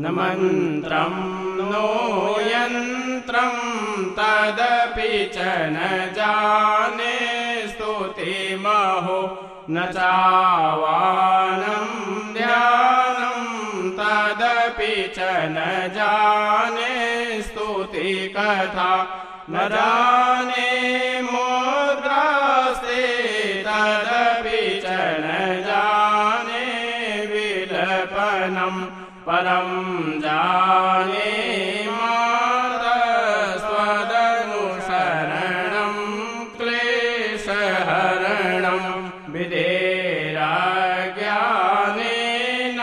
न मन्त्रं नो यन्त्रं तदपि च न जाने स्तुतिमहो न चावानं ध्यानं तदपि च न जाने स्तुतिकथा न जाने मुद्रास्ते तदपि च न जाने विलपनं परं जाने मातस्त्वदनुशरणं क्लेशहरणं विधेराज्ञानेन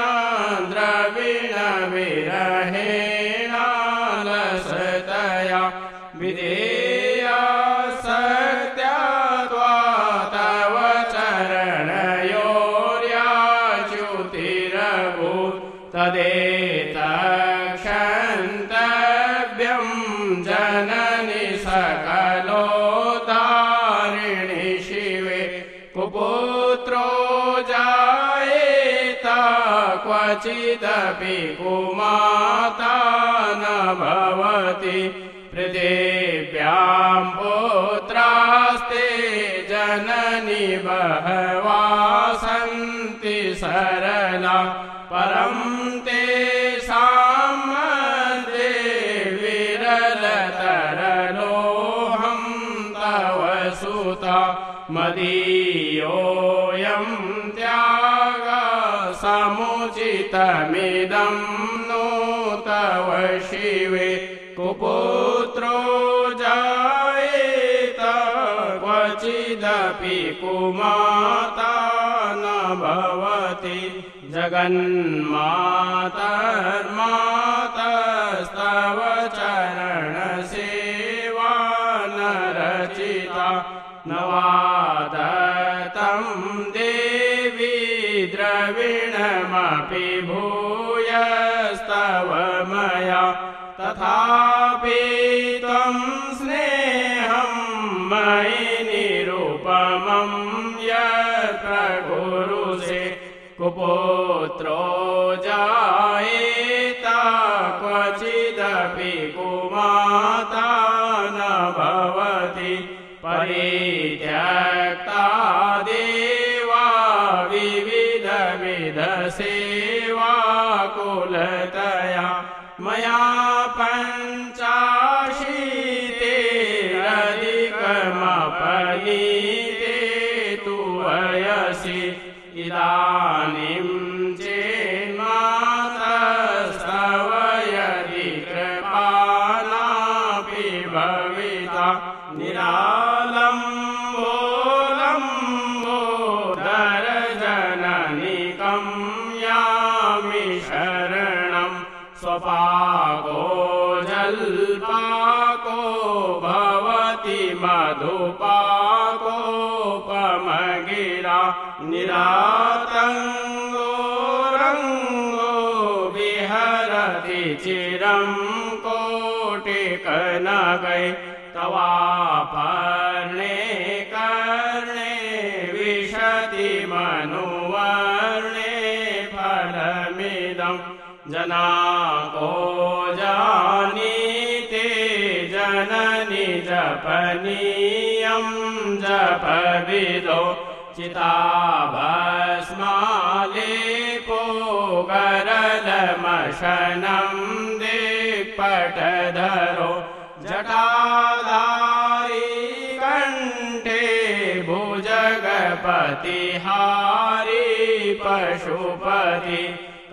द्रविणविरहेण लसतया विधेया सत्या त्वा तव चरणयोर्याच्युतिरभू तदेतक्षन्तव्यं जननि सकलोद्धारिणि शिवे कुपुत्रो जायेत क्वचिदपि कुमाता न भवति पृथिव्यां पुत्रास्ते जननि बहवा सन्ति सरला परं तेषां मध्ये विरलतरलोऽहं तव सुता मदीयोऽयं त्यागः समुचितमिदं नो तव शिवे कुपुत्रो जायेत क्वचिदपि कुमाता न भवति जगन्मातर्मातस्तव चरणसेवा न रचिता न वादतं देवी द्रविणमपि भूयस्तव मया तथापि त्वं स्नेहं मयि निरुपमं यत् प्रकुरुषे कुपुत्रो जायेत क्वचिदपि कुमाता न भवति परित्यक्ता देवा विविधविधसेवा कुलतया मया पञ्चाशीतिरधिकमपनीते तु वयसि इदानीं चेन्मातस्तव यदि कृपानापि भविता निरालम्बोलम्बोदरजननिकं यामि शरणं स्वपाको जल्पाको भवति मधुपाकोपमगिरा निरातङ्गो रङ्गो विहरति चिरं कोटिकनकै तवापर्णे कर्णे विशति मनुवर्णे फलमिदम् जनाको जानीते जननि जपनीयं जपविदो चिताभस्मालेपो गरलमशनं दीपटधरो जटाधारी कण्ठे भुजगपतिहारी पशुपति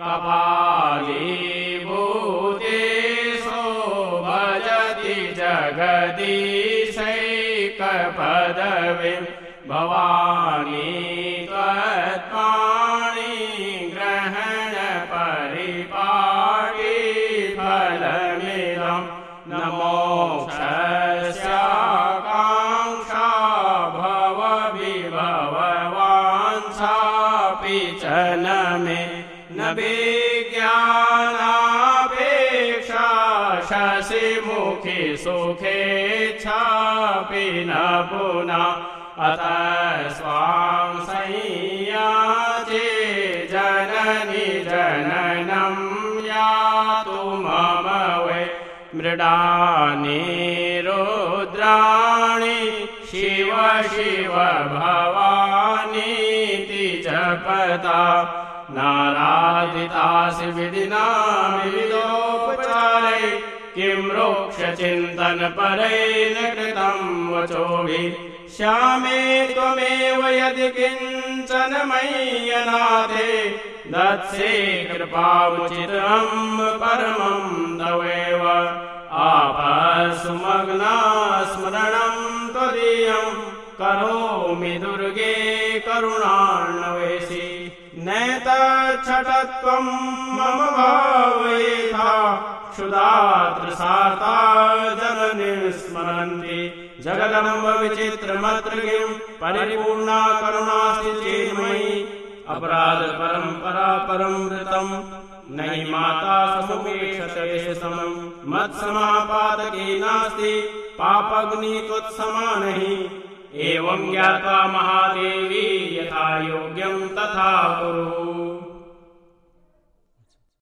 कपाली भूतेशो भजति जगदीशैकपदवीं भवानी त्वत्पाणि ग्रहणपरिपाटी फलमिदं न मोक्षस्य काङ्क्षा भवविभववाञ्छापि च न मे न विज्ञानापेक्षा शशिमुखी सुखेच्छापि न पुनः अतः स्वां संयाचे जननि जननं या मृडानि रुद्राणि शिव शिव भवानीति जपता नाराधितासि विदिनामि विदोपचारे किं रोक्षचिन्तन परेण कृतं वचोभि श्यामे त्वमेव यदि किञ्चन मय्यनाथे दत्से कृपामुचितं परमं तवेव आपस्सु मग्ना स्मरणं त्वदीयं करोमि दुर्गे करुणान्वेषि नैतच्छटत्वं मम भावयेथा क्षुधातृसार्ता जननीं स्मरन्ति जगदम्ब विचित्रमत्र किं परिपूर्णा करुणास्ति चेन्मयि अपराध परंपरा परमृतम् नहि माता समुपेक्षते समं मत्समापातकी नास्ति पापग्नि त्वत्समा नहि एवं ज्ञात्वा महादेवी यथा योग्यं तथा कुरु।